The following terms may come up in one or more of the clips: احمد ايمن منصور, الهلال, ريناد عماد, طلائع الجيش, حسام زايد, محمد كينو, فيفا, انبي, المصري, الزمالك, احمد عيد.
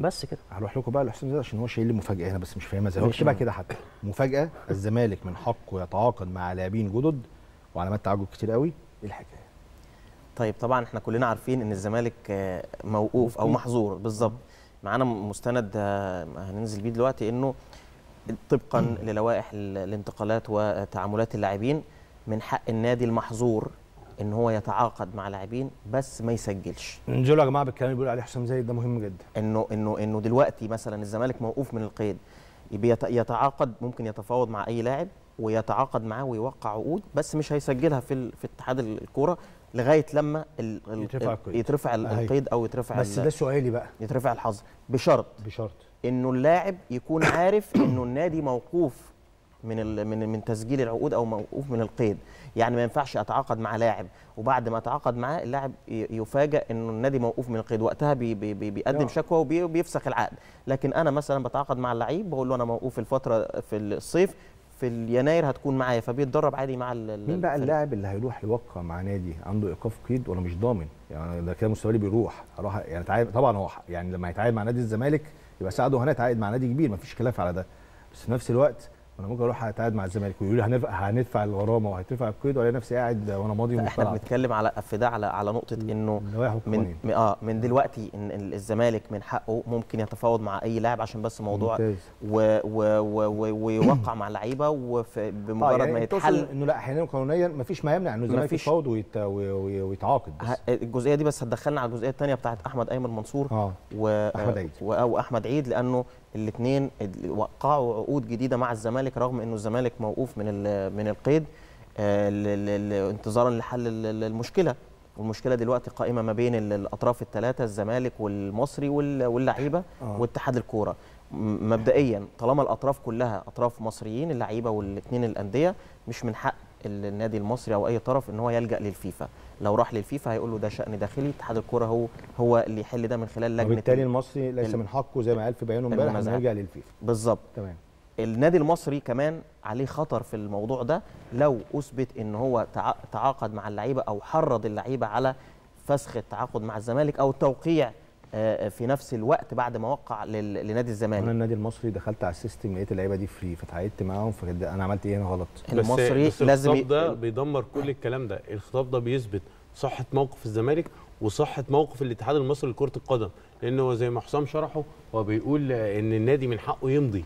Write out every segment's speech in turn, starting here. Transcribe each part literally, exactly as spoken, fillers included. بس كده. هروح لكم بقى لحسام زايد عشان هو شايل لي مفاجاه هنا بس مش فاهمها ازاي. هو شبه كده حتى مفاجاه. الزمالك من حقه يتعاقد مع لاعبين جدد وعلامات تعجب كتير قوي. ايه الحكايه؟ طيب طبعا احنا كلنا عارفين ان الزمالك موقوف او محظور بالظبط. معانا مستند هننزل بيه دلوقتي انه طبقا للوائح الانتقالات وتعاملات اللاعبين من حق النادي المحظور ان هو يتعاقد مع لاعبين بس ما يسجلش. انزلوا يا جماعه بالكلام اللي بيقول عليه حسام زايد ده مهم جدا. انه انه انه دلوقتي مثلا الزمالك موقوف من القيد، يتعاقد ممكن يتفاوض مع اي لاعب ويتعاقد معاه ويوقع عقود بس مش هيسجلها في في اتحاد الكوره لغايه لما ال يترفع القيد يترفع القيد او يترفع بس ده سؤالي بقى يترفع الحظر بشرط بشرط انه اللاعب يكون عارف انه النادي موقوف من من من تسجيل العقود او موقوف من القيد. يعني ما ينفعش اتعاقد مع لاعب وبعد ما اتعاقد معاه اللاعب يفاجئ انه النادي موقوف من القيد، وقتها بي بي بيقدم شكوى وبيفسخ العقد. لكن انا مثلا بتعاقد مع اللعيب بقول له انا موقوف الفتره في الصيف في يناير هتكون معايا، فبيتدرب عادي مع ال مين بقى اللاعب اللي هيروح يوقع مع نادي عنده ايقاف قيد وانا مش ضامن؟ يعني ده كده مستقبلي بيروح اروح يعني تعاقد. طبعا هو يعني لما هيتعاقد مع نادي الزمالك يبقى ساعده هنا يتعاقد مع نادي كبير مفيش خلاف على ده، بس في نفس الوقت انا ممكن اروح اتعاقد مع الزمالك ويقولوا لي هندفع الغرامه وهتدفع القيد والاقي نفسي قاعد وانا ماضي ومش فاهم. احنا بنتكلم على في ده على على نقطه انه من اه من دلوقتي ان الزمالك من حقه ممكن يتفاوض مع اي لاعب عشان بس موضوع ويوقع مع اللعيبه وبمجرد آه يعني ما يتحل انه لا احيانا قانونيا ما فيش ما يمنع انه الزمالك يتفاوض ويت ويتعاقد. بس الجزئيه دي بس هتدخلنا على الجزئيه الثانيه بتاعت احمد ايمن منصور آه. واحمد عيد او احمد عيد لانه الاثنين وقعوا عقود جديده مع الزمالك رغم انه الزمالك موقوف من من القيد انتظارا لحل المشكله، والمشكله دلوقتي قائمه ما بين الاطراف الثلاثه الزمالك والمصري واللعيبه واتحاد الكوره. مبدئيا طالما الاطراف كلها اطراف مصريين اللعيبه والاثنين الانديه مش من حق النادي المصري او اي طرف ان هو يلجا للفيفا. لو راح للفيفا هيقول له ده شأن داخلي، اتحاد الكوره هو هو اللي يحل ده من خلال لجنه. وبالتالي المصري ليس من حقه زي ما قال في بيانه امبارح انه يلجا للفيفا. بالظبط تمام. النادي المصري كمان عليه خطر في الموضوع ده لو اثبت ان هو تعاقد مع اللعيبه او حرض اللعيبه على فسخ التعاقد مع الزمالك او التوقيع في نفس الوقت بعد ما وقع لنادي الزمالك. انا النادي المصري دخلت على السيستم لقيت اللعيبه دي فري فتعاقدت معاهم فكده انا عملت ايه هنا غلط؟ المصري بس لازم الخطاب ده بيدمر كل الكلام ده، الخطاب ده بيثبت صحه موقف الزمالك وصحه موقف الاتحاد المصري لكره القدم، لانه زي ما حسام شرحه هو بيقول ان النادي من حقه يمضي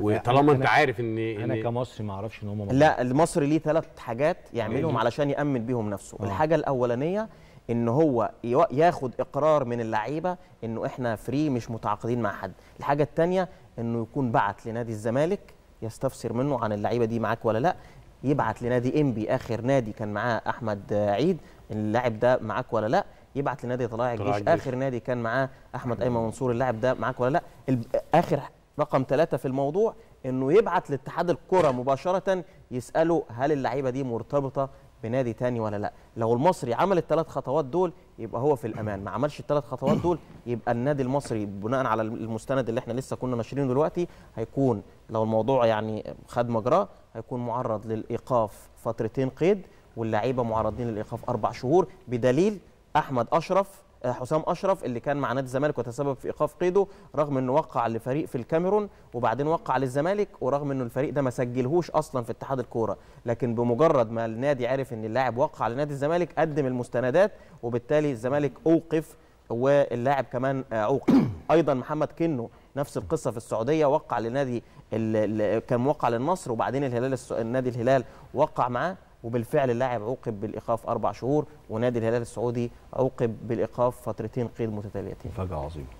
وطالما انت عارف ان انا إن كمصري ما اعرفش ان هم لا. المصري ليه ثلاث حاجات يعملهم علشان يامن بيهم نفسه. أوه. الحاجه الاولانيه ان هو ياخد اقرار من اللعيبه انه احنا فري مش متعاقدين مع حد. الحاجه الثانيه انه يكون بعت لنادي الزمالك يستفسر منه عن اللعيبه دي معاك ولا لا، يبعت لنادي انبي اخر نادي كان معاه احمد عيد اللاعب ده معاك ولا لا، يبعت لنادي طلائع الجيش اخر نادي كان معاه احمد ايمن منصور اللاعب ده معاك ولا لا. اخر رقم ثلاثة في الموضوع انه يبعت لاتحاد الكره مباشره يساله هل اللعيبه دي مرتبطه بنادي تاني ولا لا. لو المصري عمل الثلاث خطوات دول يبقى هو في الامان، ما عملش الثلاث خطوات دول يبقى النادي المصري بناء على المستند اللي احنا لسه كنا ناشرينه دلوقتي هيكون لو الموضوع يعني خد مجراه هيكون معرض للايقاف فترتين قيد واللعيبه معرضين للايقاف اربع شهور بدليل احمد اشرف حسام اشرف اللي كان مع نادي الزمالك وتسبب في ايقاف قيده رغم انه وقع لفريق في الكاميرون وبعدين وقع للزمالك ورغم انه الفريق ده ما سجلهوش اصلا في اتحاد الكوره، لكن بمجرد ما النادي عرف ان اللاعب وقع لنادي الزمالك قدم المستندات وبالتالي الزمالك اوقف واللاعب كمان اوقف. ايضا محمد كينو نفس القصه في السعوديه وقع لنادي كان موقع للنصر وبعدين الهلال النادي الهلال وقع معاه وبالفعل اللاعب عوقب بالايقاف اربع شهور ونادي الهلال السعودي عوقب بالايقاف فترتين قيد متتاليتين. مفاجاه عظيمه.